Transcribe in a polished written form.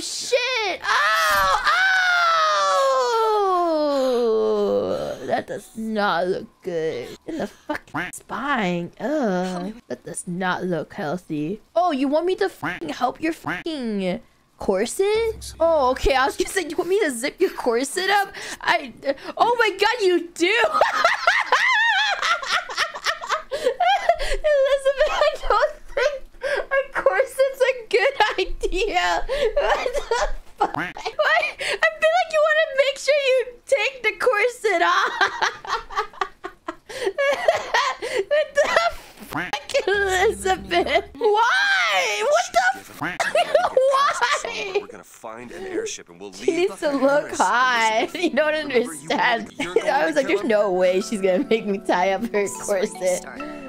shit! Oh! Oh! That does not look good. In the fucking spine. Ugh. That does not look healthy. Oh, you want me to fucking help your fucking corset? Oh, okay. I was gonna say, you want me to zip your corset up? Oh my god, you do! Elizabeth, I don't think a corset's a good idea. What the fuck? Why? I feel like you want to make sure you take the corset off. What the fuck, Elizabeth? Why? What the fuck? Why? We're gonna find an airship and we'll leave. She needs to look hot. You don't understand. I was like, there's no way she's gonna make me tie up her corset.